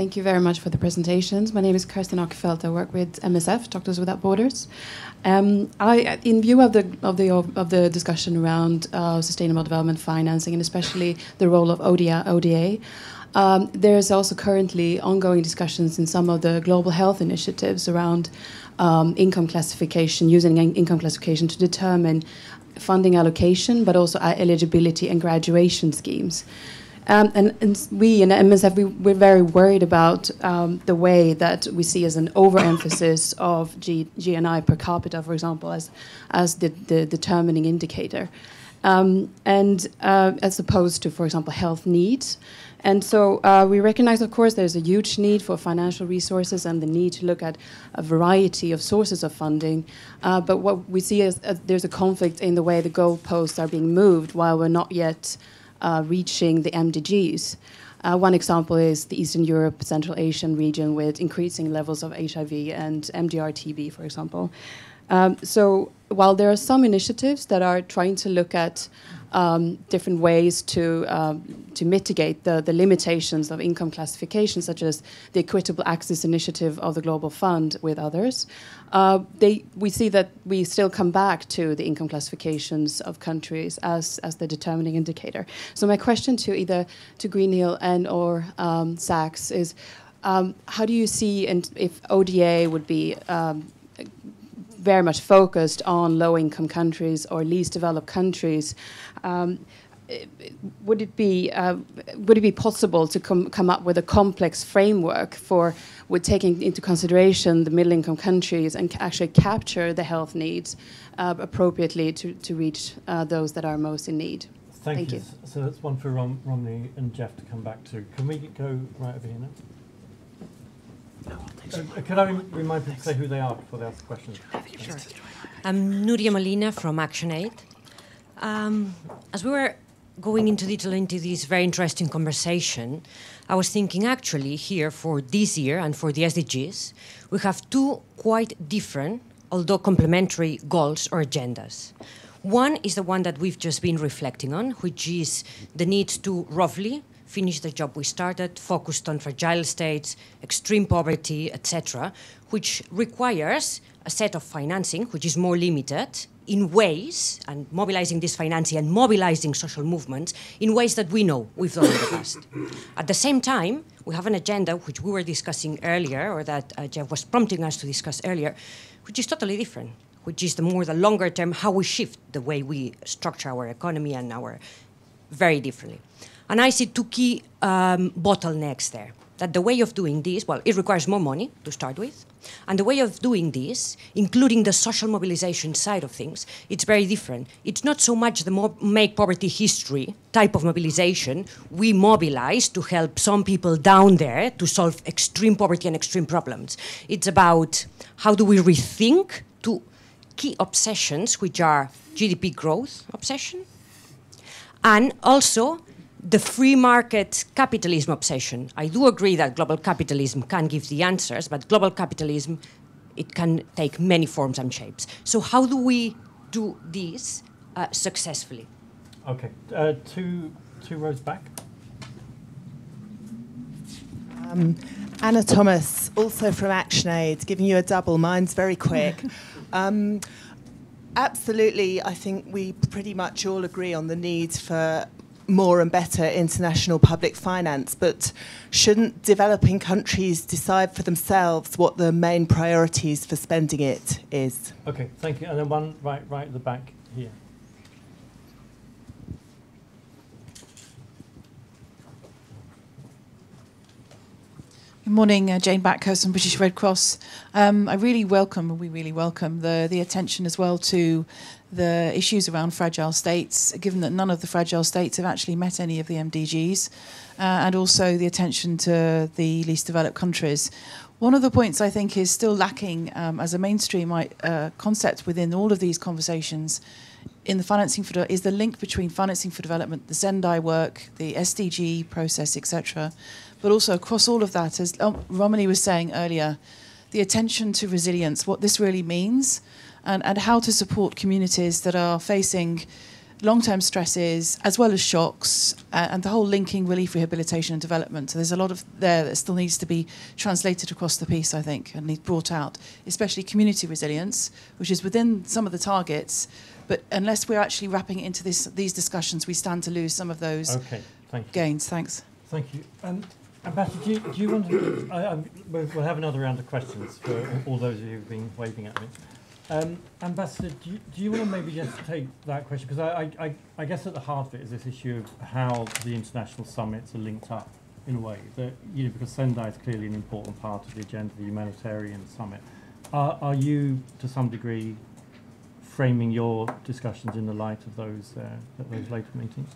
Thank you very much for the presentations. My name is Kirsten Ockerfeld. I work with MSF, Doctors Without Borders. In view of the discussion around sustainable development financing and especially the role of ODA, there is also currently ongoing discussions in some of the global health initiatives around income classification, using income classification to determine funding allocation, but also eligibility and graduation schemes. And we in MSF, we're very worried about the way that we see as an overemphasis of GNI per capita, for example, as the determining indicator, and as opposed to, for example, health needs. And so we recognize, of course, there's a huge need for financial resources and the need to look at a variety of sources of funding. But what we see is there's a conflict in the way the goalposts are being moved while we're not yet reaching the MDGs. One example is the Eastern Europe, Central Asian region with increasing levels of HIV and MDR-TB, for example. So while there are some initiatives that are trying to look at different ways to mitigate the limitations of income classification, such as the Equitable Access Initiative of the Global Fund with others, we see that we still come back to the income classifications of countries as the determining indicator. So my question to either to Greenhill and or Sachs is, how do you see if ODA would be very much focused on low-income countries or least developed countries? Would it be possible to come up with a complex framework with taking into consideration the middle-income countries and actually capture the health needs appropriately to reach those that are most in need? Thank you. So that's one for Romilly and Jeff to come back to. Can we go right over here now? Could I remind people to say who they are before they ask the questions? Sure. I'm Nuria Molina from ActionAid. As we were going into detail into this very interesting conversation, I was thinking actually here for this year and for the SDGs, we have two quite different, although complementary, goals or agendas. One is the one that we've just been reflecting on, which is the need to roughly finish the job we started, focused on fragile states, extreme poverty, etc., which requires a set of financing, which is more limited, in ways, and mobilizing this financing and mobilizing social movements in ways that we know we've done in the past. At the same time, we have an agenda which we were discussing earlier, or that Jeff was prompting us to discuss earlier, which is totally different, which is the longer term, how we shift the way we structure our economy and our very differently. And I see two key bottlenecks there. That the way of doing this, well, it requires more money to start with. And the way of doing this, including the social mobilization side of things, it's very different. It's not so much the make poverty history type of mobilization. We mobilize to help some people down there to solve extreme poverty and extreme problems. It's about how do we rethink two key obsessions, which are GDP growth obsession, and also the free market capitalism obsession. I do agree that global capitalism can give the answers, but global capitalism, it can take many forms and shapes. So how do we do this successfully? Okay, two rows back. Anna Thomas, also from ActionAid, giving you a double, mine's very quick. Absolutely, I think we pretty much all agree on the need for more and better international public finance, but shouldn't developing countries decide for themselves what the main priorities for spending it is? Okay, thank you. And then one right at the back here. Good morning, Jane Backhurst from British Red Cross. We really welcome the attention as well to the issues around fragile states, given that none of the fragile states have actually met any of the MDGs, and also the attention to the least developed countries. One of the points I think is still lacking as a mainstream concept within all of these conversations in the financing for is the link between financing for development, the Sendai work, the SDG process, etc. But also across all of that, as Romilly was saying earlier, the attention to resilience, what this really means, and how to support communities that are facing long-term stresses, as well as shocks, and the whole linking relief, rehabilitation and development. So there's a lot of there that still needs to be translated across the piece, I think, and need brought out, especially community resilience, which is within some of the targets. But unless we're actually wrapping it into these discussions, we stand to lose some of those gains. Thanks. Thank you. Ambassador, do you want to... we'll have another round of questions for all those of you who've been waving at me. Ambassador, do you want to maybe just take that question? Because I guess at the heart of it is this issue of how the international summits are linked up in a way. That, you know, because Sendai is clearly an important part of the agenda, the humanitarian summit. Are you, to some degree, framing your discussions in the light of those later meetings?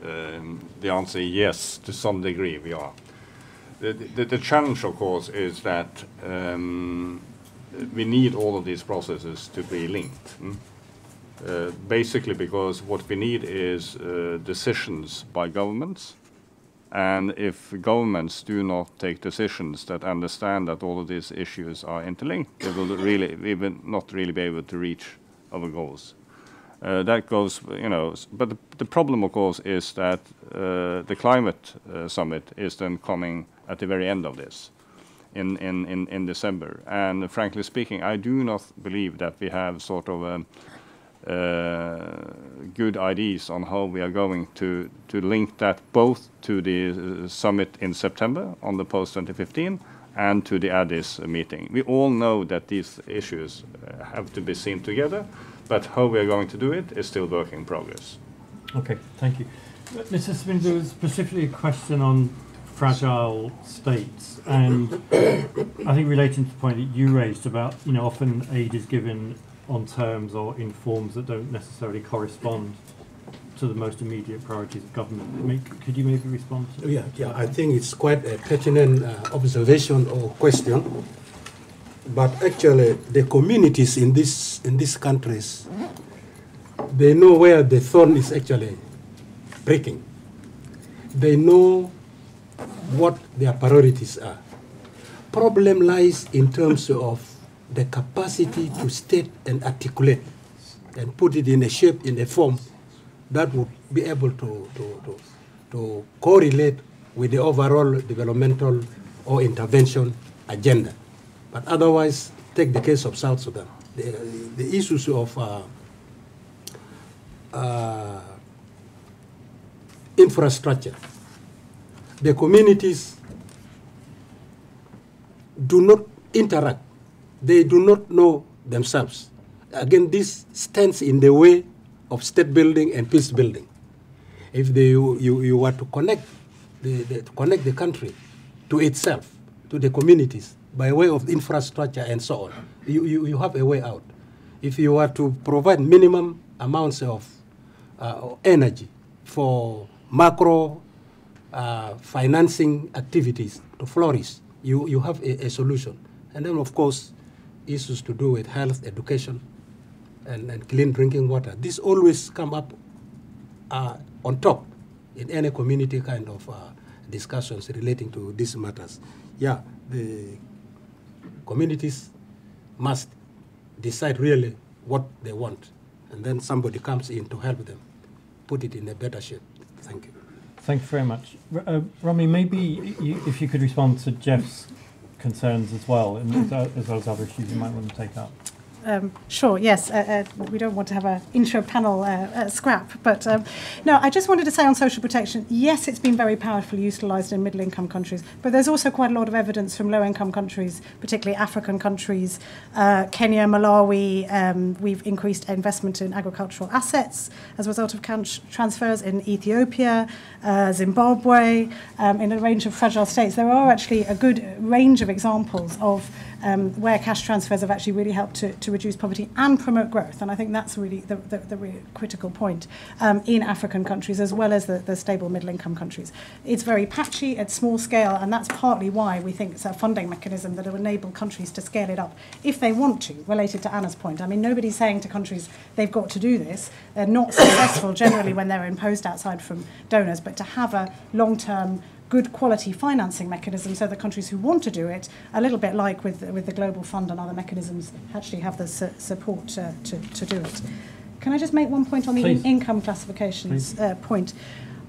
The answer is yes, to some degree we are. The challenge, of course, is that... we need all of these processes to be linked, basically because what we need is decisions by governments, and if governments do not take decisions that understand that all of these issues are interlinked, we will not really be able to reach our goals. That goes, you know, but the problem, of course, is that the climate summit is then coming at the very end of this. In December, and frankly speaking, I do not believe that we have sort of good ideas on how we are going to link that both to the summit in September on the post-2015 and to the Addis meeting. We all know that these issues have to be seen together, but how we are going to do it is still work in progress. Okay, thank you. Mr. Svensson, there was specifically a question on fragile states, and I think relating to the point that you raised about, you know, often aid is given on terms or in forms that don't necessarily correspond to the most immediate priorities of government. Could you maybe respond to that? Yeah, I think it's quite a pertinent observation or question, but actually the communities in these countries, they know where the thorn is actually breaking. They know what their priorities are. Problem lies in terms of the capacity to state and articulate and put it in a shape, in a form that would be able to correlate with the overall developmental or intervention agenda. But otherwise, take the case of South Sudan. The issues of infrastructure, the communities do not interact. They do not know themselves. Again, this stands in the way of state building and peace building. If you were to connect the country to itself, to the communities, by way of infrastructure and so on, you have a way out. If you were to provide minimum amounts of energy for macro financing activities to flourish, you have a solution. And then, of course, issues to do with health, education, and clean drinking water. This always come up on top in any community kind of discussions relating to these matters. Yeah, the communities must decide really what they want, and then somebody comes in to help them put it in a better shape. Thank you. Thanks very much. Romy, maybe if you could respond to Jeff's concerns as well, and as well as other issues you might want to take up. Sure, yes. We don't want to have an intra-panel scrap. But no, I just wanted to say on social protection, yes, it's been very powerfully utilised in middle-income countries, but there's also quite a lot of evidence from low-income countries, particularly African countries, Kenya, Malawi. We've increased investment in agricultural assets as a result of transfers in Ethiopia, Zimbabwe, in a range of fragile states. There are actually a good range of examples of where cash transfers have actually really helped to reduce poverty and promote growth. And I think that's really the really critical point in African countries as well as the stable middle-income countries. It's very patchy, it's small scale, and that's partly why we think it's a funding mechanism that will enable countries to scale it up if they want to, related to Anna's point. I mean, nobody's saying to countries they've got to do this. They're not successful generally when they're imposed outside from donors, but to have a long-term good quality financing mechanism so the countries who want to do it, a little bit like with the Global Fund and other mechanisms, actually have the support to do it. Can I just make one point on the income classifications point?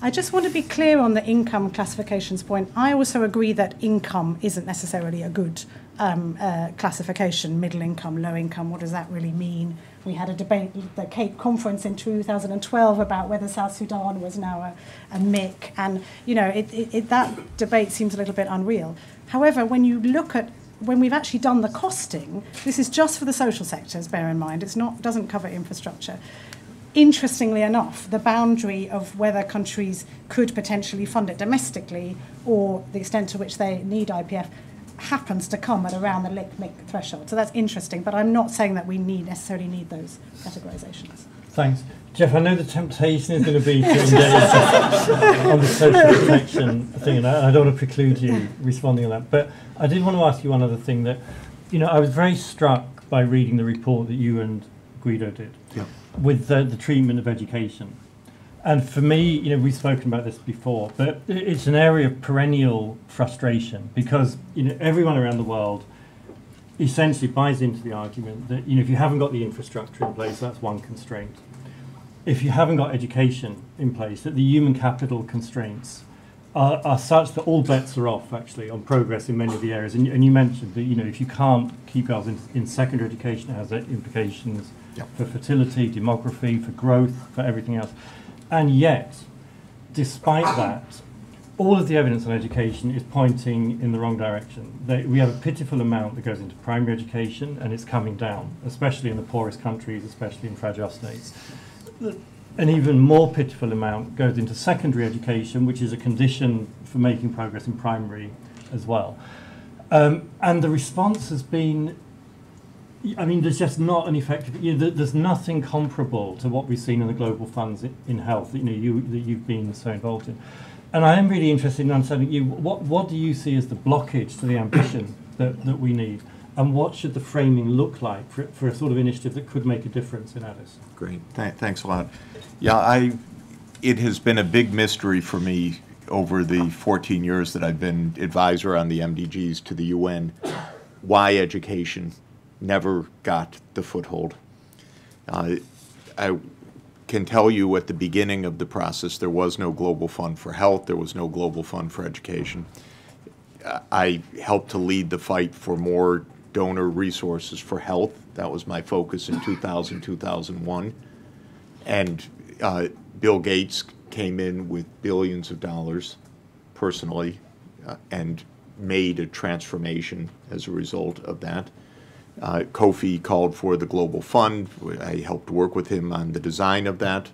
I just want to be clear on the income classifications point. I also agree that income isn't necessarily a good classification, middle income, low income, what does that really mean? We had a debate at the Cape Conference in 2012 about whether South Sudan was now a MIC, and you know, that debate seems a little bit unreal. However, when you look at when we've actually done the costing, this is just for the social sectors, bear in mind, it's not doesn't cover infrastructure. Interestingly enough, the boundary of whether countries could potentially fund it domestically or the extent to which they need IPF happens to come at around the LIC-MIC threshold. So that's interesting, but I'm not saying that we necessarily need those categorizations. Thanks. Jeff, I know the temptation is going to be to engage on the social protection thing, and I don't want to preclude you responding on that, but I did want to ask you one other thing that, you know, I was very struck by reading the report that you and Guido did. Yeah. With the treatment of education. And for me, you know, we've spoken about this before, but it's an area of perennial frustration because, you know, everyone around the world essentially buys into the argument that, you know, if you haven't got the infrastructure in place, that's one constraint. If you haven't got education in place, that the human capital constraints are such that all bets are off, actually, on progress in many of the areas. And you mentioned that, you know, if you can't keep girls in secondary education, it has implications for fertility, demography, for growth, for everything else. And yet, despite that, all of the evidence on education is pointing in the wrong direction. We have a pitiful amount that goes into primary education, and it's coming down, especially in the poorest countries, especially in fragile states. An even more pitiful amount goes into secondary education, which is a condition for making progress in primary as well. And the response has been, I mean, there's just not an effective, you know, there's nothing comparable to what we've seen in the global funds in health, you know, that you've been so involved in. And I am really interested in understanding you, what do you see as the blockage to the ambition that we need? And what should the framing look like for a sort of initiative that could make a difference in Addis? Great. Thanks a lot. Yeah, it has been a big mystery for me over the 14 years that I've been advisor on the MDGs to the UN why education never got the foothold. I can tell you at the beginning of the process there was no Global Fund for Health, there was no Global Fund for Education. I helped to lead the fight for more donor resources for health. That was my focus in 2000, 2001. And Bill Gates came in with billions of dollars personally and made a transformation as a result of that. Kofi called for the Global Fund. I helped work with him on the design of that.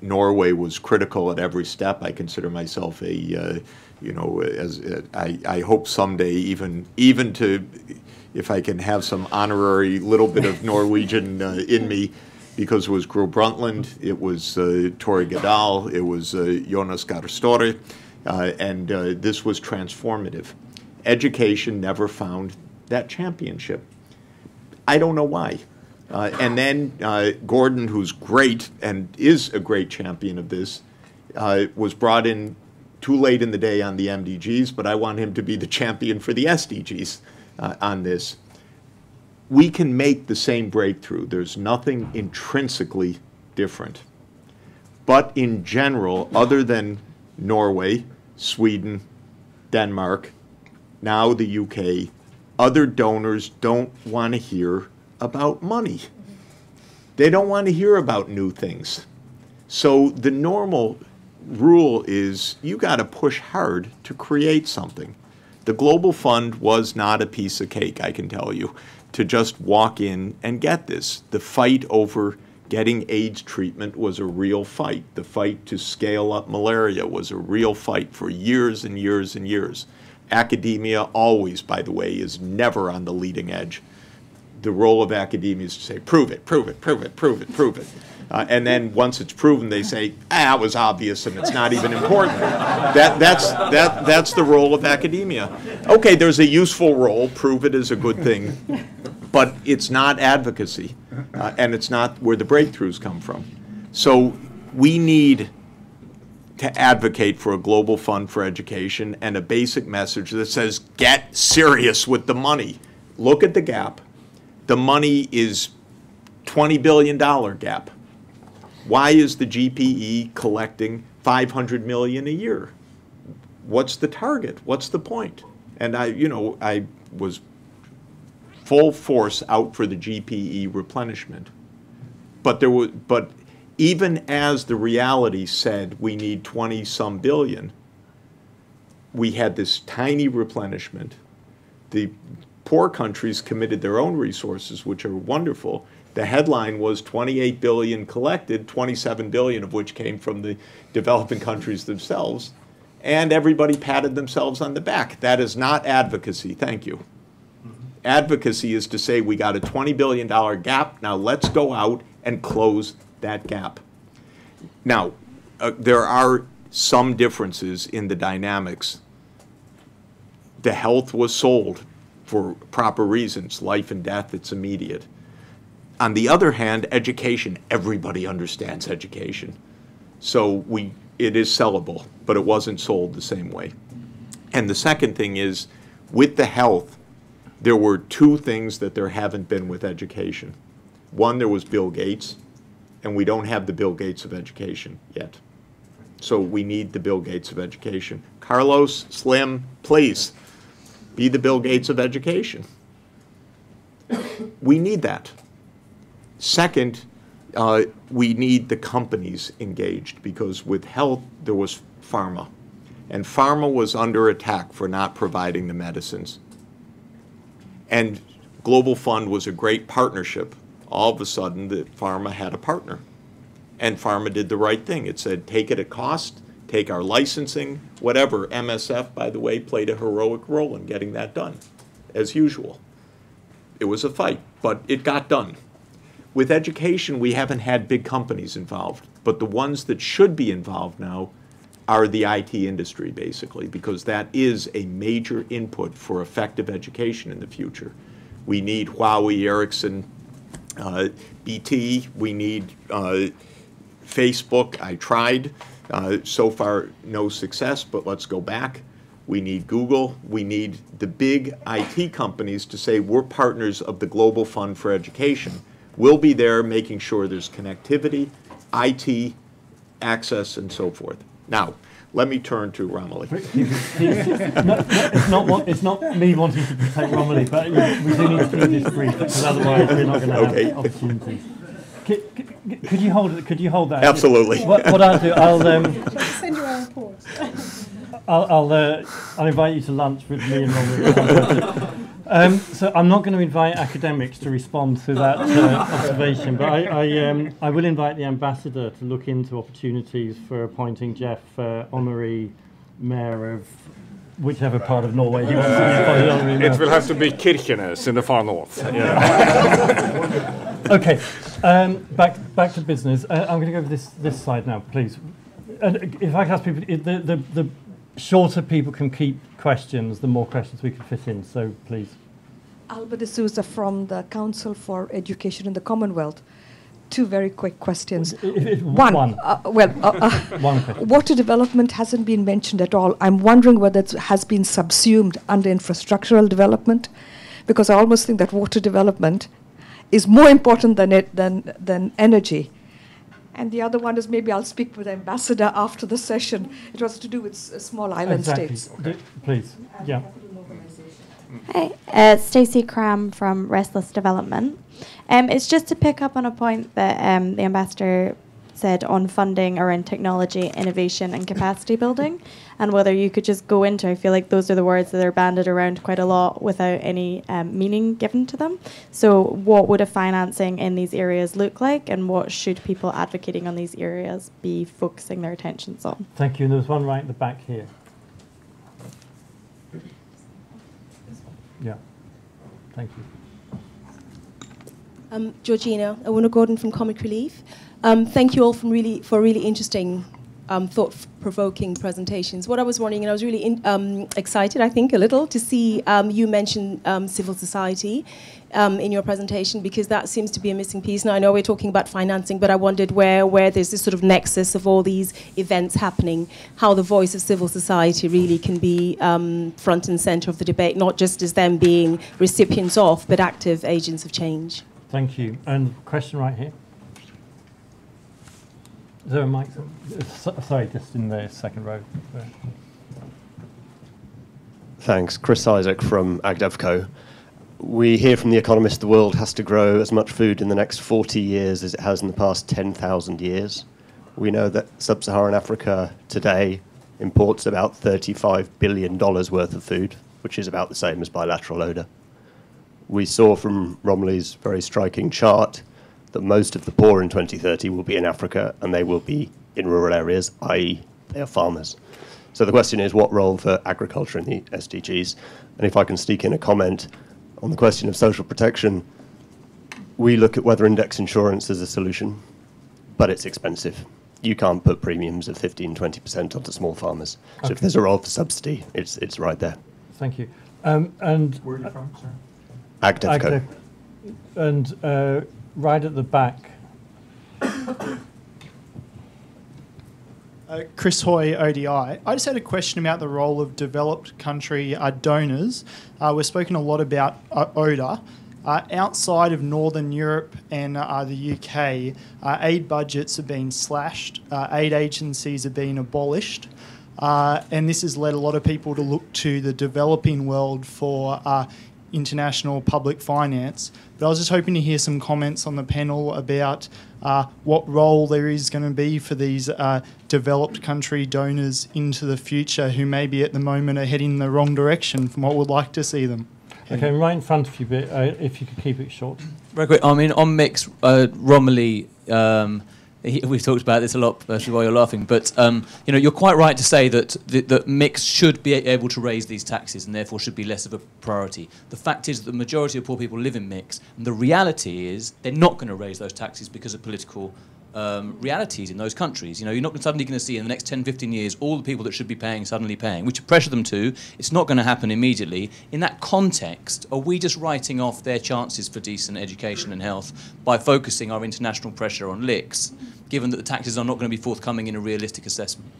Norway was critical at every step. I consider myself a, you know, as I hope someday even to, if I can have some honorary little bit of Norwegian in me, because it was Gro Brundtland, it was Tori Gadal, it was Jonas Garstori, and this was transformative. Education never found that championship. I don't know why. And then Gordon, who's great and is a great champion of this, was brought in too late in the day on the MDGs, but I want him to be the champion for the SDGs on this. We can make the same breakthrough. There's nothing intrinsically different. But in general, other than Norway, Sweden, Denmark, now the UK, other donors don't want to hear about money. They don't want to hear about new things. So the normal rule is you got to push hard to create something. The Global Fund was not a piece of cake, I can tell you, to just walk in and get this. The fight over getting AIDS treatment was a real fight. The fight to scale up malaria was a real fight for years and years and years. Academia always, by the way, is never on the leading edge. The role of academia is to say, prove it, prove it, prove it, prove it, prove it. And then once it's proven, they say, ah, it was obvious and it's not even important. That's the role of academia. Okay, there's a useful role. Prove it is a good thing. But it's not advocacy, and it's not where the breakthroughs come from. So we need to advocate for a Global Fund for Education and a basic message that says, get serious with the money. Look at the gap. The money is $20 billion gap. Why is the GPE collecting $500 million a year? What's the target? What's the point? And I was full force out for the GPE replenishment. But even as the reality said we need 20-some billion, we had this tiny replenishment. The poor countries committed their own resources, which are wonderful. The headline was 28 billion collected, 27 billion of which came from the developing countries themselves. And everybody patted themselves on the back. That is not advocacy. Thank you. Advocacy is to say we got a $20 billion gap. Now let's go out and close that gap. Now, there are some differences in the dynamics. The health was sold for proper reasons. Life and death, it's immediate. On the other hand, education, everybody understands education. So it is sellable, but it wasn't sold the same way. And the second thing is, with the health, there were two things that there haven't been with education. One, there was Bill Gates, and we don't have the Bill Gates of education yet. So we need the Bill Gates of education. Carlos Slim, please, be the Bill Gates of education. We need that. Second, we need the companies engaged, because with health, there was pharma. And pharma was under attack for not providing the medicines. And Global Fund was a great partnership. All of a sudden, the pharma had a partner. And pharma did the right thing. It said, take it at cost, take our licensing, whatever. MSF, by the way, played a heroic role in getting that done, as usual. It was a fight, but it got done. With education, we haven't had big companies involved, but the ones that should be involved now are the IT industry, basically, because that is a major input for effective education in the future. We need Huawei, Ericsson, BT. We need Facebook. I tried. So far, no success, but let's go back. We need Google. We need the big IT companies to say we're partners of the Global Fund for Education. We'll be there making sure there's connectivity, IT, access, and so forth. Now, let me turn to Romilly. It's not me wanting to protect Romilly, but we do need to do this brief, because otherwise we're not going to have opportunities. Could you hold that? Absolutely. What I'll do, I'll invite you to lunch with me and Romilly. So I'm not going to invite academics to respond to that observation, but I will invite the ambassador to look into opportunities for appointing Jeff Omeri mayor of whichever part of Norway he wants to be. It will have to be Kirkenes in the far north. Yeah. Okay, back to business. I'm going to go over this slide now, please. If I could ask people, the shorter people can keep questions, the more questions we can fit in. So please. Alba de Souza from the Council for Education in the Commonwealth. Two very quick questions. One question. Water development hasn't been mentioned at all. I'm wondering whether it has been subsumed under infrastructural development, because I almost think that water development is more important than energy. And the other one is, maybe I'll speak with the ambassador after the session. It was to do with small island states. Okay. Please, yeah. Hey, Stacey Cram from Restless Development. It's just to pick up on a point that the ambassador said on funding around technology, innovation, and capacity building, and whether you could just go into, I feel like those are the words that are banded around quite a lot without any meaning given to them. So what would a financing in these areas look like, and what should people advocating on these areas be focusing their attentions on? Thank you. And there's one right at the back here. Yeah. Thank you. Georgina Owuna-Gordon from Comic Relief. Thank you all for really interesting, thought-provoking presentations. What I was wondering, and I was really excited, I think, a little, to see you mention civil society in your presentation, because that seems to be a missing piece. Now, I know we're talking about financing, but I wondered where there's this sort of nexus of all these events happening, how the voice of civil society really can be front and center of the debate, not just as them being recipients of, but active agents of change. Thank you. And question right here. Is there a mic? Sorry, just in the second row. Thanks. Chris Isaac from Agdevco. We hear from The Economist the world has to grow as much food in the next 40 years as it has in the past 10,000 years. We know that sub-Saharan Africa today imports about $35 billion worth of food, which is about the same as bilateral ODA. We saw from Romilly's very striking chart that most of the poor in 2030 will be in Africa, and they will be in rural areas, i.e. they are farmers. So the question is, what role for agriculture in the SDGs? And if I can sneak in a comment on the question of social protection, we look at weather index insurance as a solution, but it's expensive. You can't put premiums of 15, 20% onto small farmers. So okay, if there's a role for subsidy, it's right there. Thank you. And where are you from, sir? Agdevco. And right at the back. Chris Hoy, ODI. I just had a question about the role of developed country donors. We've spoken a lot about ODA. Outside of Northern Europe and the UK, aid budgets have been slashed, aid agencies have been abolished, and this has led a lot of people to look to the developing world for international public finance. But I was just hoping to hear some comments on the panel about what role there is going to be for these developed country donors into the future who maybe at the moment are heading in the wrong direction from what we'd like to see them. Okay, right in front of you, but if you could keep it short. Very quick. I mean, on mix, Romilly, we've talked about this a lot, which is why you're laughing, but you know, you're quite right to say that that mix should be able to raise these taxes and therefore should be less of a priority. The fact is that the majority of poor people live in mix, and the reality is they're not going to raise those taxes because of political realities in those countries. You know, you're not suddenly going to see in the next 10, 15 years all the people that should be paying suddenly paying. We should pressure them to. It's not going to happen immediately. In that context, are we just writing off their chances for decent education and health by focusing our international pressure on LICs, given that the taxes are not going to be forthcoming in a realistic assessment?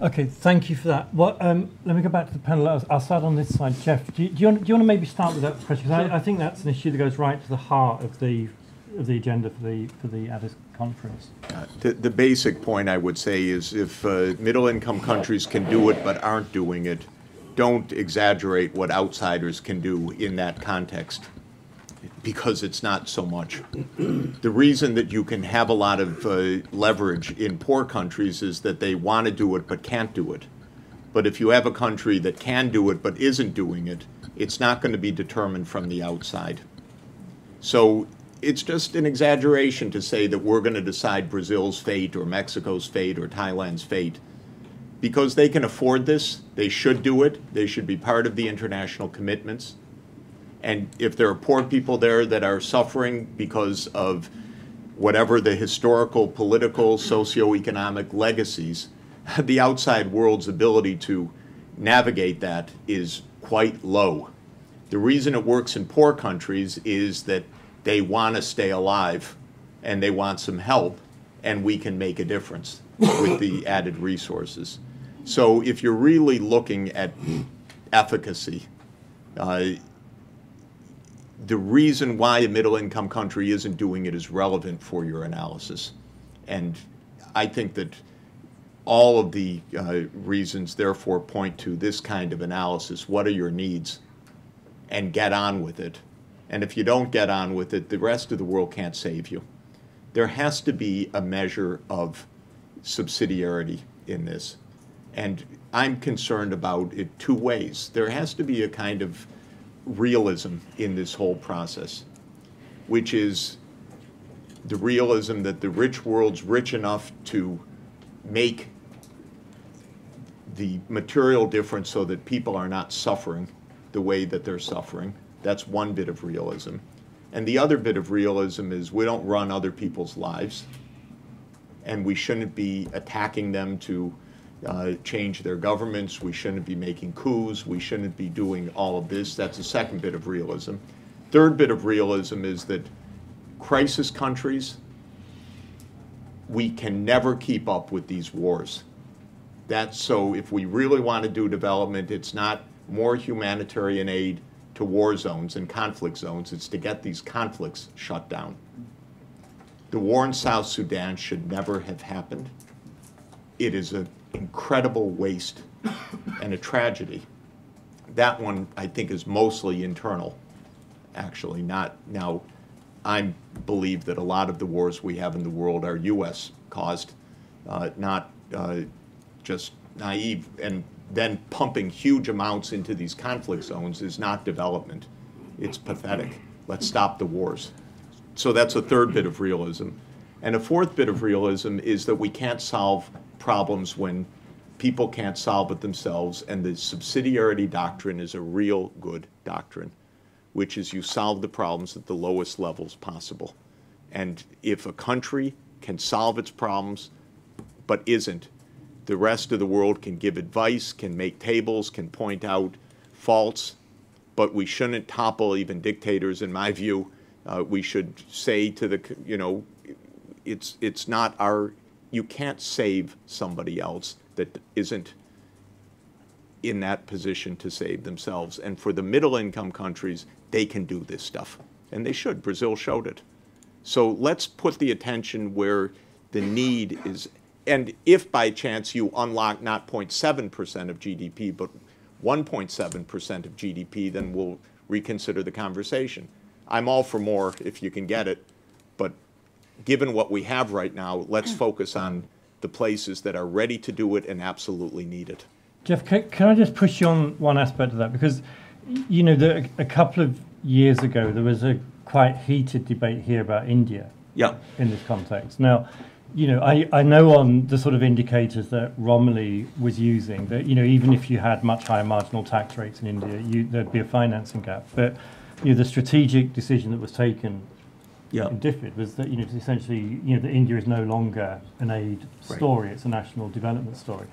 Okay, thank you for that. Well, let me go back to the panel. I'll start on this side. Jeff, do you want to maybe start with that pressure? Because I think that's an issue that goes right to the heart of the agenda for the Addis conference. The basic point I would say is if middle-income countries can do it but aren't doing it, don't exaggerate what outsiders can do in that context, because it's not so much. The reason that you can have a lot of leverage in poor countries is that they want to do it but can't do it. But if you have a country that can do it but isn't doing it, it's not going to be determined from the outside. So it's just an exaggeration to say that we're going to decide Brazil's fate or Mexico's fate or Thailand's fate. Because they can afford this, they should do it, they should be part of the international commitments. And if there are poor people there that are suffering because of whatever the historical, political, socioeconomic legacies, the outside world's ability to navigate that is quite low. The reason it works in poor countries is that they want to stay alive, and they want some help, and we can make a difference with the added resources. So if you're really looking at efficacy, the reason why a middle-income country isn't doing it is relevant for your analysis. And I think that all of the reasons, therefore, point to this kind of analysis. What are your needs? And get on with it. And if you don't get on with it, the rest of the world can't save you. There has to be a measure of subsidiarity in this. And I'm concerned about it two ways. There has to be a kind of realism in this whole process, which is the realism that the rich world's rich enough to make the material difference so that people are not suffering the way that they're suffering. That's one bit of realism. And the other bit of realism is we don't run other people's lives, and we shouldn't be attacking them to change their governments. We shouldn't be making coups. We shouldn't be doing all of this. That's the second bit of realism. Third bit of realism is that crisis countries, we can never keep up with these wars. That's so if we really want to do development, it's not more humanitarian aid to war zones and conflict zones. It's to get these conflicts shut down. The war in South Sudan should never have happened. It is an incredible waste and a tragedy. That one, I think, is mostly internal, actually. Not now. I believe that a lot of the wars we have in the world are U.S. caused, not just naive. And then pumping huge amounts into these conflict zones is not development. It's pathetic. Let's stop the wars. So that's a third bit of realism. And a fourth bit of realism is that we can't solve problems when people can't solve it themselves. And the subsidiarity doctrine is a real good doctrine, which is you solve the problems at the lowest levels possible. And if a country can solve its problems but isn't, the rest of the world can give advice, can make tables, can point out faults, but we shouldn't topple even dictators, in my view. We should say to the, you know, it's not our, you can't save somebody else that isn't in that position to save themselves. And for the middle-income countries, they can do this stuff. And they should. Brazil showed it. So let's put the attention where the need is. And if by chance you unlock not 0.7% of GDP, but 1.7% of GDP, then we'll reconsider the conversation. I'm all for more if you can get it. But given what we have right now, let's focus on the places that are ready to do it and absolutely need it. Jeff, can I just push you on one aspect of that? Because, you know, a couple of years ago, there was a quite heated debate here about India in this context. Now, you know, I know on the sort of indicators that Romilly was using that, you know, even if you had much higher marginal tax rates in India, there'd be a financing gap. But, you know, the strategic decision that was taken in DFID was that, you know, essentially, you know, that India is no longer an aid story. Right. It's a national development story.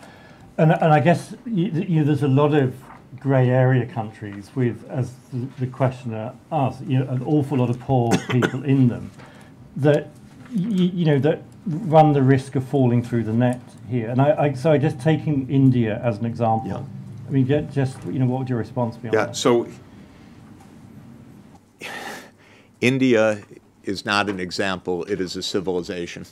And I guess you know, there's a lot of grey area countries with, as the questioner asked, you know, an awful lot of poor people in them that you know that run the risk of falling through the net here. And so just taking India as an example. Yeah. I mean, just you know, what would your response be on that? So India is not an example; it is a civilization,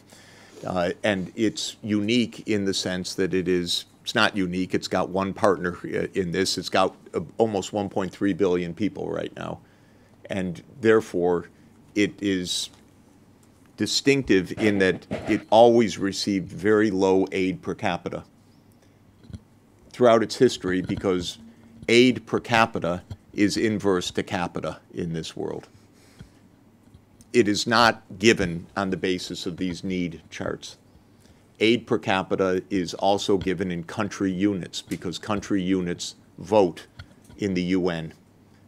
and it's unique in the sense that it is. It's not unique. It's got one partner in this. It's got almost 1.3 billion people right now. And therefore, it is distinctive in that it always received very low aid per capita throughout its history because aid per capita is inverse to capita in this world. It is not given on the basis of these need charts. Aid per capita is also given in country units because country units vote in the UN,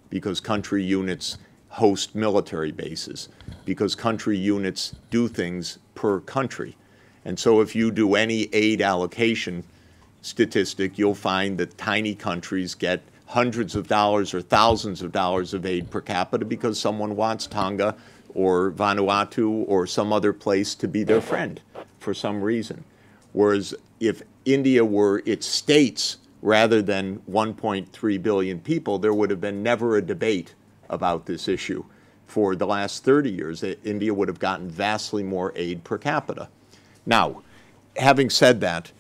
because country units host military bases, because country units do things per country. And so if you do any aid allocation statistic, you'll find that tiny countries get hundreds of dollars or thousands of dollars of aid per capita because someone wants Tonga or Vanuatu or some other place to be their friend for some reason. Whereas if India were its states rather than 1.3 billion people, there would have been never a debate about this issue. For the last 30 years, India would have gotten vastly more aid per capita. Now, having said that,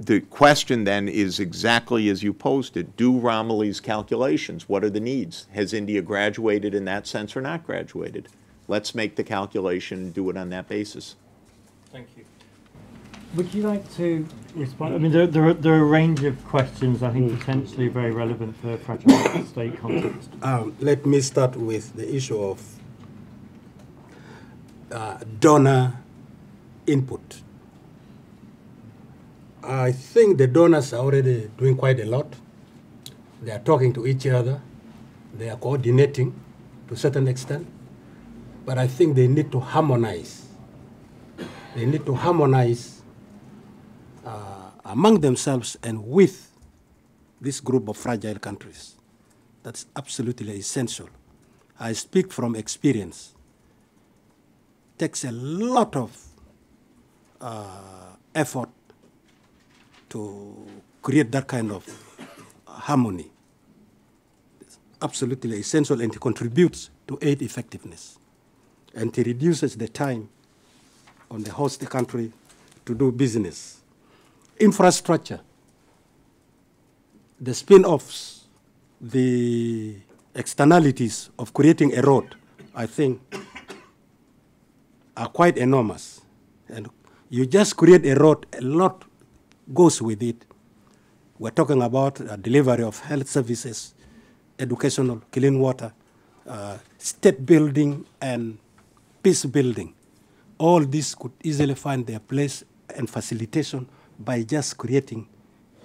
the question then is exactly as you posed it. Do Romilly's calculations? What are the needs? Has India graduated in that sense or not graduated? Let's make the calculation and do it on that basis. Thank you. Would you like to respond? I mean, there are a range of questions I think potentially very relevant for fragile state context. Let me start with the issue of donor input. I think the donors are already doing quite a lot. They are talking to each other. They are coordinating to a certain extent. But I think they need to harmonize. They need to harmonize among themselves and with this group of fragile countries. That's absolutely essential. I speak from experience. It takes a lot of effort to create that kind of harmony. absolutely essential, and it contributes to aid effectiveness. And it reduces the time on the host country to do business. Infrastructure, the spin-offs, the externalities of creating a road, I think, are quite enormous. And you just create a road, a lot goes with it. We're talking about delivery of health services, educational, clean water, state building, and peace building. All this could easily find their place and facilitation by just creating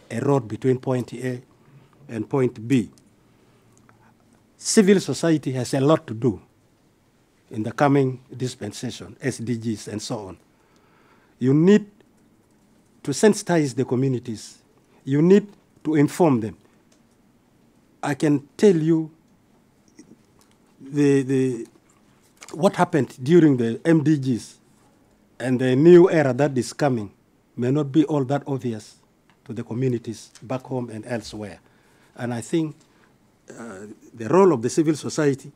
a road between point A and point B. Civil society has a lot to do in the coming dispensation, SDGs and so on. You need to sensitize the communities. You need to inform them. I can tell you what happened during the MDGs and the new era that is coming may not be all that obvious to the communities back home and elsewhere. And I think the role of the civil society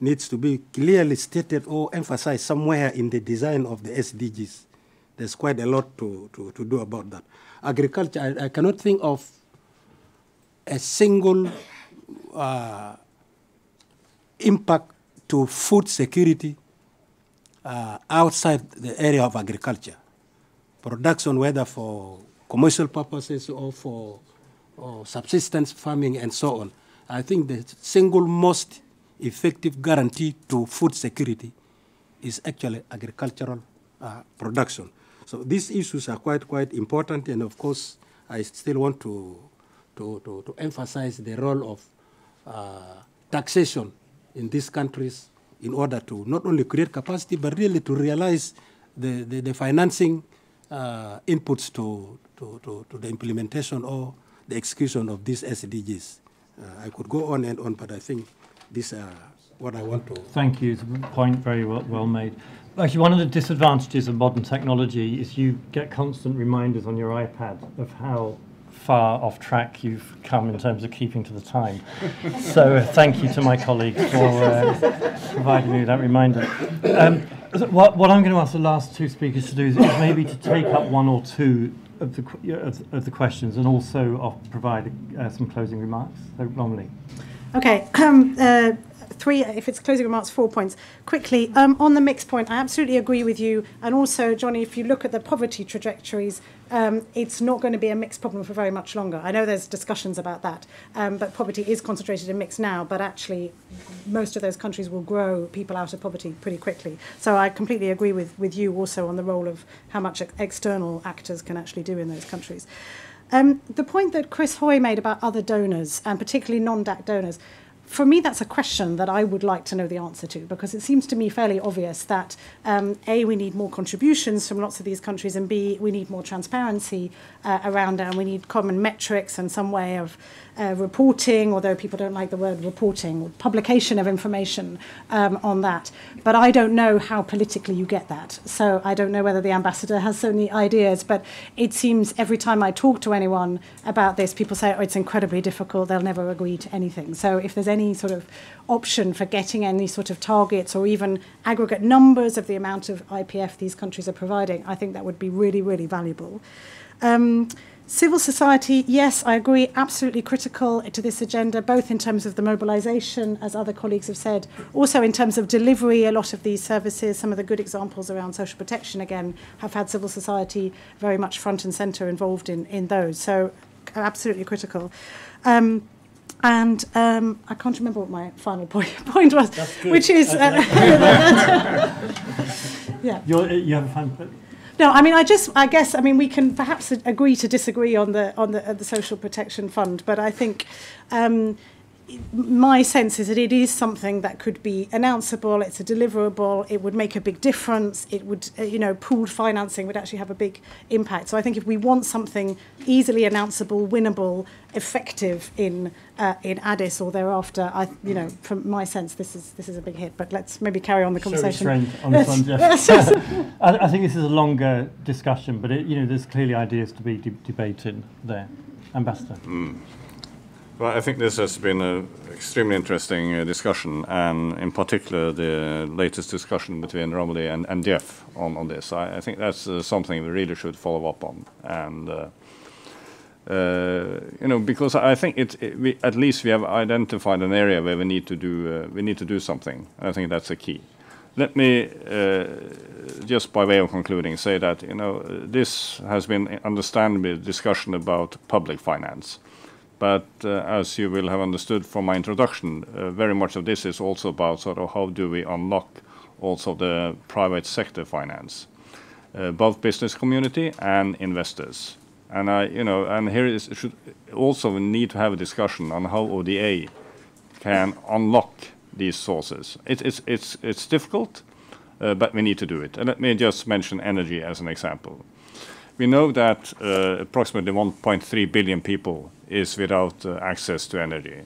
needs to be clearly stated or emphasized somewhere in the design of the SDGs. There's quite a lot to do about that. Agriculture, I cannot think of a single impact to food security outside the area of agriculture. Production, whether for commercial purposes or for subsistence farming and so on. I think the single most effective guarantee to food security is actually agricultural production. So these issues are quite important, and of course, I still want to emphasize the role of taxation in these countries in order to not only create capacity, but really to realize the financing inputs to the implementation or the execution of these SDGs. I could go on and on, but I think these are what I want to... Thank you. It's a point very well made. Actually, one of the disadvantages of modern technology is you get constant reminders on your iPad of how far off track you've come in terms of keeping to the time. So thank you to my colleagues for providing me with that reminder. What I'm going to ask the last two speakers to do is maybe to take up one or two of the questions and also provide some closing remarks. So, Romilly. Okay. Three, if it's closing remarks, 4 points. Quickly, on the mixed point, I absolutely agree with you. And also, Johnny, if you look at the poverty trajectories, it's not going to be a mixed problem for very much longer. I know there's discussions about that, but poverty is concentrated in mixed now, but actually most of those countries will grow people out of poverty pretty quickly. So I completely agree with you also on the role of how much external actors can actually do in those countries. The point that Chris Hoy made about other donors, and particularly non-DAC donors, for me, that's a question that I would like to know the answer to, because it seems to me fairly obvious that, A, we need more contributions from lots of these countries, and B, we need more transparency around it, and we need common metrics and some way of reporting, although people don't like the word reporting, or publication of information on that. But I don't know how politically you get that. So I don't know whether the ambassador has so many ideas, but it seems every time I talk to anyone about this, people say, oh, it's incredibly difficult, they'll never agree to anything. So if there's any sort of option for getting any sort of targets or even aggregate numbers of the amount of IPF these countries are providing, I think that would be really, really valuable. Civil society, yes, I agree, absolutely critical to this agenda, both in terms of the mobilization, as other colleagues have said, also in terms of delivery. A lot of these services, some of the good examples around social protection, again, have had civil society very much front and center involved in those. So absolutely critical. And I can't remember what my final point was, which is... yeah. You have a final point? No, I mean, I guess we can perhaps agree to disagree on the Social Protection Fund, but I think... my sense is that it is something that could be announceable, it's a deliverable, it would make a big difference, it would, you know, pooled financing would actually have a big impact. So I think if we want something easily announceable, winnable, effective in Addis or thereafter, you know, from my sense, this is a big hit. But let's maybe carry on the conversation. I think this is a longer discussion, but, you know, there's clearly ideas to be debated there. Ambassador. Well, I think this has been an extremely interesting discussion, and in particular the latest discussion between Romilly and Jeff on this. I think that's something we really should follow up on, and you know, because I think we at least we have identified an area where we need to do something. I think that's the key. Let me just by way of concluding say that, you know, this has been understandably a discussion about public finance. But as you will have understood from my introduction, very much of this is also about sort of how do we unlock also the private sector finance, both business community and investors. And you know, and here is should also we need to have a discussion on how ODA can unlock these sources. It's difficult, but we need to do it. And let me just mention energy as an example. We know that approximately 1.3 billion people is without access to energy,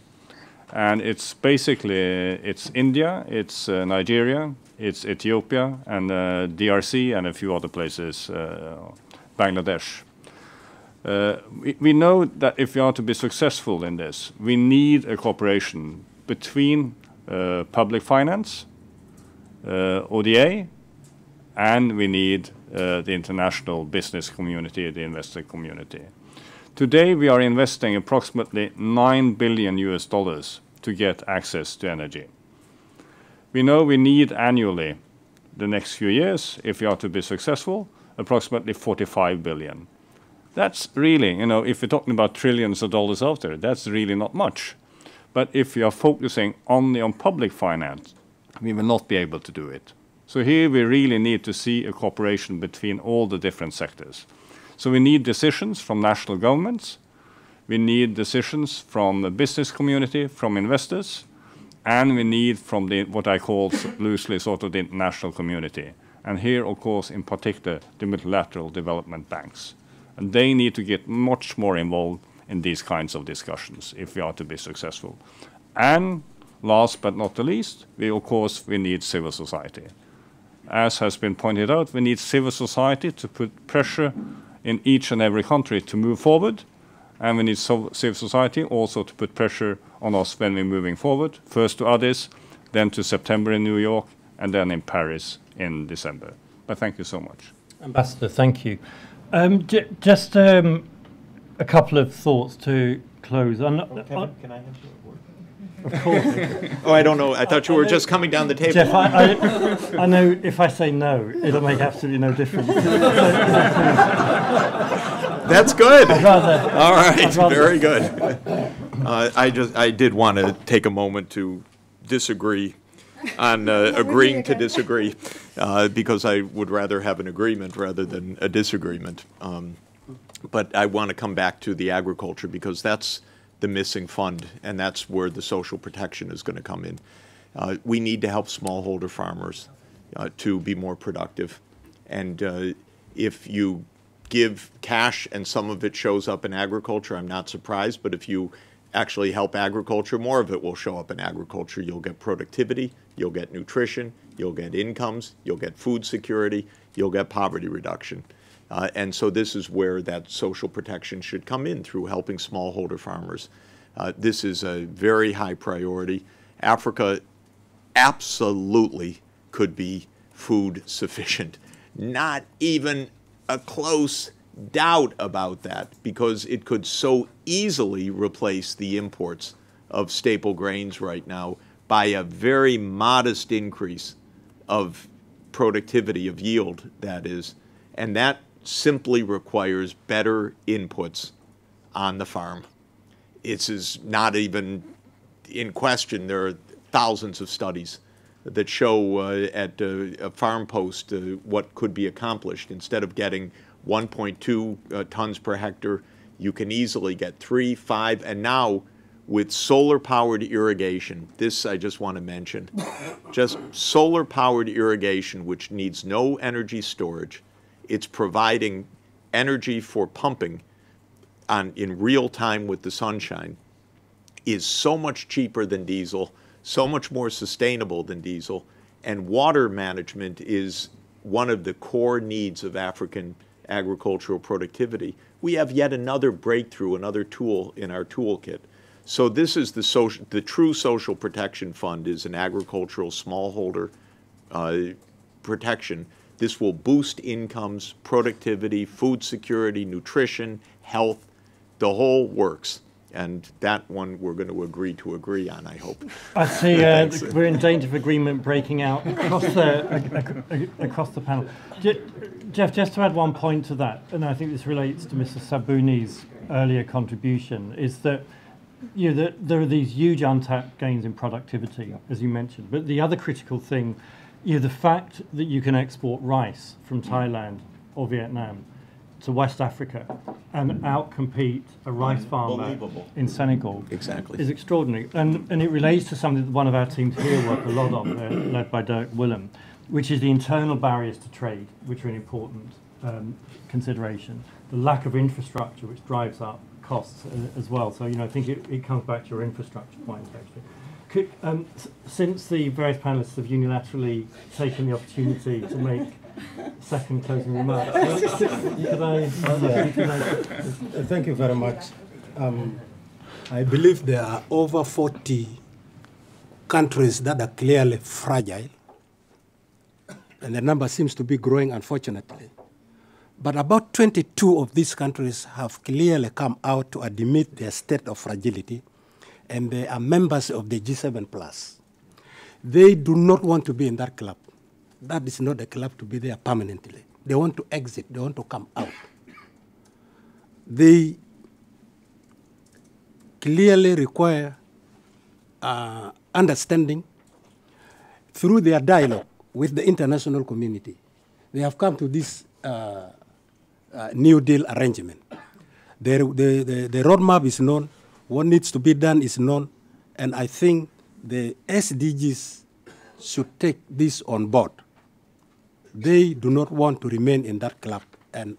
and it's basically it's India, it's Nigeria, it's Ethiopia, and DRC, and a few other places, Bangladesh. We know that if we are to be successful in this, we need a cooperation between public finance, ODA, and we need the international business community, the investor community. Today we are investing approximately $9 billion to get access to energy. We know we need annually, the next few years, if we are to be successful, approximately 45 billion. That's really, you know, if we're talking about trillions of dollars out there, that's really not much. But if we are focusing only on public finance, we will not be able to do it. So here we really need to see a cooperation between all the different sectors. So we need decisions from national governments, we need decisions from the business community, from investors, and we need from the, what I call loosely sort of the international community. And here, of course, in particular, the multilateral development banks. And they need to get much more involved in these kinds of discussions if we are to be successful. And last but not the least, of course, we need civil society. As has been pointed out, we need civil society to put pressure in each and every country to move forward, and we need civil society also to put pressure on us when we're moving forward, first to Addis, then to September in New York, and then in Paris in December. But thank you so much. Ambassador, thank you. Just a couple of thoughts to close. Can I have you? Of course. Oh, I don't know. I thought you were just coming down the table. Jeff, I know if I say no, it'll make absolutely no difference. That's good. All right. Very good. I did want to take a moment to disagree on agreeing to disagree, because I would rather have an agreement rather than a disagreement. But I want to come back to the agriculture, because that's the missing fund, and that's where the social protection is going to come in. We need to help smallholder farmers to be more productive, and if you give cash and some of it shows up in agriculture, I'm not surprised, but if you actually help agriculture, more of it will show up in agriculture. You'll get productivity, you'll get nutrition, you'll get incomes, you'll get food security, you'll get poverty reduction. And so this is where that social protection should come in, through helping smallholder farmers. This is a very high priority. Africa absolutely could be food sufficient. Not even a close doubt about that, because it could so easily replace the imports of staple grains right now by a very modest increase of productivity, of yield, that is. And that simply requires better inputs on the farm. It is not even in question. There are thousands of studies that show at a farm post what could be accomplished. Instead of getting 1.2 tons per hectare, you can easily get 3, 5, and now with solar-powered irrigation, this I just want to mention, just solar-powered irrigation, which needs no energy storage. It's providing energy for pumping in real time with the sunshine, is so much cheaper than diesel, so much more sustainable than diesel, and water management is one of the core needs of African agricultural productivity. We have yet another breakthrough, another tool in our toolkit. So this is the social, the true social protection fund is an agricultural smallholder protection. This will boost incomes, productivity, food security, nutrition, health, the whole works. And that one we're going to agree on, I hope. I see we're in danger of agreement breaking out across, across the panel. Jeff, just to add one point to that, and I think this relates to Mr. Sabuni's earlier contribution, is that there are these huge untapped gains in productivity, as you mentioned. But the other critical thing, the fact that you can export rice from Thailand or Vietnam to West Africa and outcompete a rice farmer in Senegal is extraordinary. And it relates to something that one of our teams here work a lot on, led by Dirk Willem, which is the internal barriers to trade, which are an important consideration. The lack of infrastructure, which drives up costs as well. So, I think it comes back to your infrastructure point, actually. Since the various panelists have unilaterally taken the opportunity to make second closing remarks. Thank you very much. I believe there are over 40 countries that are clearly fragile, and the number seems to be growing, unfortunately. But about 22 of these countries have clearly come out to admit their state of fragility, and they are members of the G7+. They do not want to be in that club. That is not a club to be there permanently. They want to exit. They want to come out. They clearly require understanding through their dialogue with the international community. They have come to this New Deal arrangement. The roadmap is known. What needs to be done is known. And I think the SDGs should take this on board. They do not want to remain in that club, and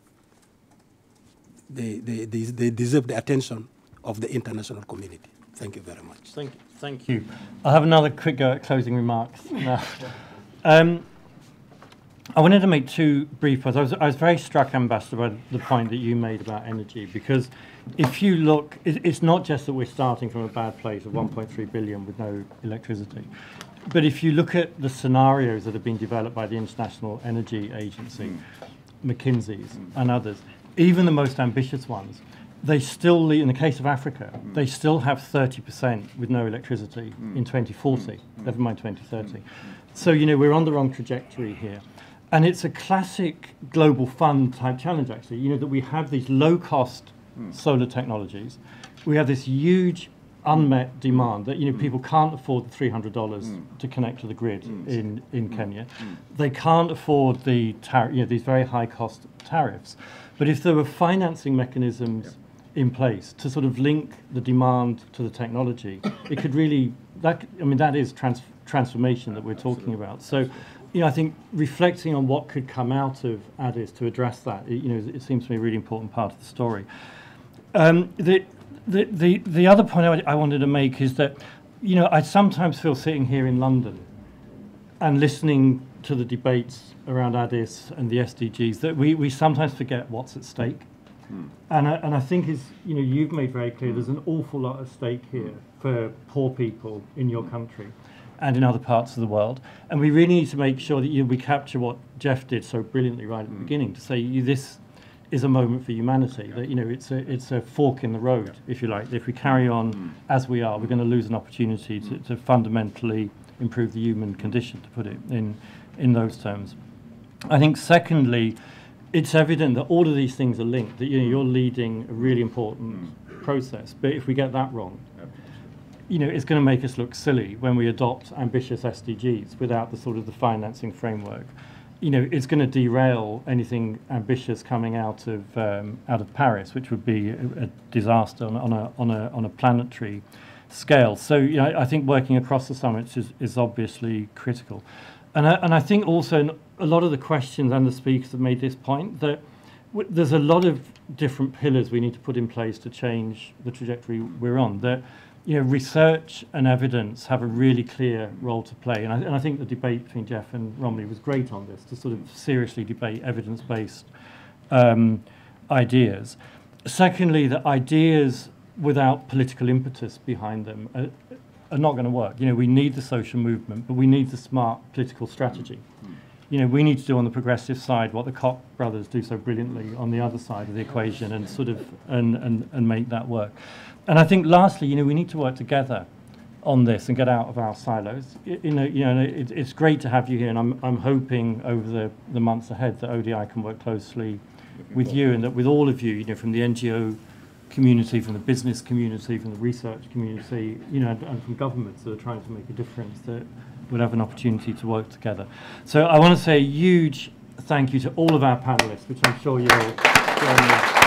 they deserve the attention of the international community. Thank you very much. Thank you. Thank you. I'll have another quick go at closing remarks now. I wanted to make two brief points. I was very struck, Ambassador, by the point that you made about energy, because if you look, it's not just that we're starting from a bad place of 1.3 billion with no electricity. But if you look at the scenarios that have been developed by the International Energy Agency, McKinsey's and others, even the most ambitious ones, they still, in the case of Africa, they still have 30% with no electricity in 2040, never mind 2030. So, we're on the wrong trajectory here. And it's a classic Global Fund type challenge, actually, that we have these low-cost solar technologies. We have this huge unmet demand that people can't afford the $300 to connect to the grid in Kenya. They can't afford the these very high cost tariffs. But if there were financing mechanisms in place to sort of link the demand to the technology, it could really that is transformation that we're talking about. So I think reflecting on what could come out of Addis to address that, it seems to be a really important part of the story. The other point I wanted to make is that, I sometimes feel sitting here in London and listening to the debates around Addis and the SDGs that we sometimes forget what's at stake. And I think it's, you've made very clear there's an awful lot at stake here for poor people in your country and in other parts of the world. And we really need to make sure that we capture what Jeff did so brilliantly right at the beginning to say this is a moment for humanity, that it's a fork in the road, if you like. If we carry on as we are, we're going to lose an opportunity to fundamentally improve the human condition, to put it in those terms. I think secondly, it's evident that all of these things are linked, that you're leading a really important process, but if we get that wrong, it's going to make us look silly when we adopt ambitious SDGs without the sort of the financing framework. It's going to derail anything ambitious coming out of Paris, which would be a disaster on a planetary scale. So I think working across the summits is obviously critical, and I think also a lot of the questions and the speakers have made this point that there's a lot of different pillars we need to put in place to change the trajectory we're on. That research and evidence have a really clear role to play, and I think the debate between Jeff and Romilly was great on this, to sort of seriously debate evidence-based ideas. Secondly, that ideas without political impetus behind them are not going to work. You know, we need the social movement, but we need the smart political strategy. You know, we need to do on the progressive side what the Koch brothers do so brilliantly on the other side of the equation, and sort of and make that work. And I think lastly, you know, we need to work together on this and get out of our silos. It's great to have you here, and I'm hoping over the months ahead that ODI can work closely with you, and that with all of you, you know, from the NGO community, from the business community, from the research community, you know, and from governments that are trying to make a difference, that we'll have an opportunity to work together. So I want to say a huge thank you to all of our panelists, which I'm sure you'll join us.